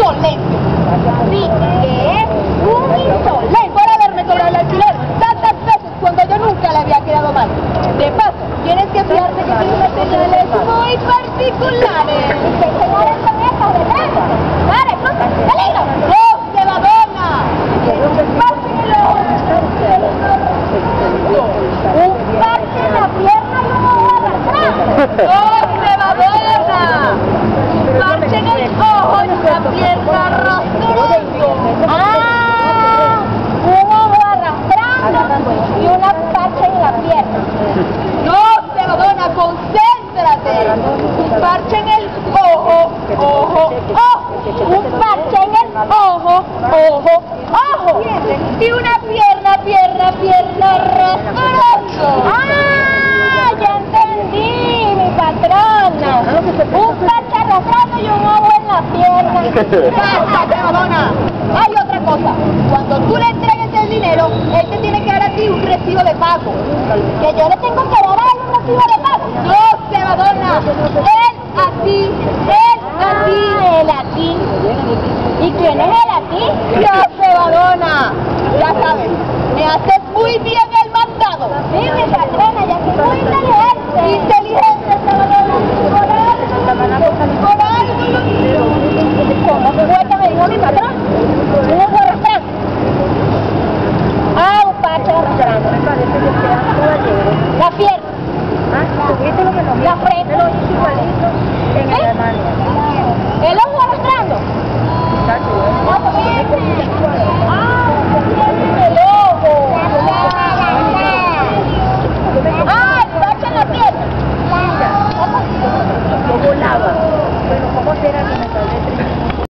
insolente. Sí, que es un insolente por haberme cobrado el alquiler tantas veces cuando yo nunca le había quedado mal. De paso, tienes que fijarse que tiene unos señales muy particulares. Señales son esas, ¿verdad? ¡Para, cosa! ¡Peligro! ¡Dos de Madonna! ¡Pásenlo! Un parche en la pierna y uno va para atrás. ¡Dos de Madonna! Un parche en el ojo y una pierna rastrando. ¡Ah! Un ojo arrastrando y una parche en la pierna. Un parche en el ojo, ojo, ojo, un parche en el ojo, ojo, ojo, y una pierna, pierna, pierna, rastroso. ¡Ah! Ya entendí, mi patrona. Un parche arrastrado y un ojo en la pierna. ¡Basta, Madonna! Hay otra cosa. Cuando tú le entregues el dinero, él te tiene que dar a ti un recibo de pago. Que yo le tengo que dar a él un recibo de pago. ¡No! Madonna, él a ti, él a ti, él a